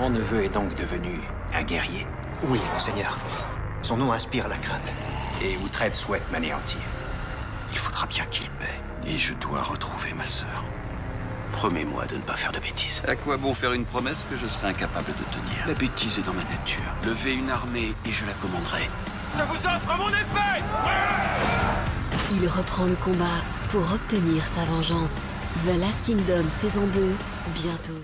Mon neveu est donc devenu un guerrier? Oui, monseigneur. Son nom inspire la crainte. Et Uhtred souhaite m'anéantir. Il faudra bien qu'il paie. Et je dois retrouver ma sœur. Promets-moi de ne pas faire de bêtises. À quoi bon faire une promesse que je serai incapable de tenir? La bêtise est dans ma nature. Levez une armée et je la commanderai. Je vous offre mon épée! Il reprend le combat pour obtenir sa vengeance. The Last Kingdom saison 2, bientôt.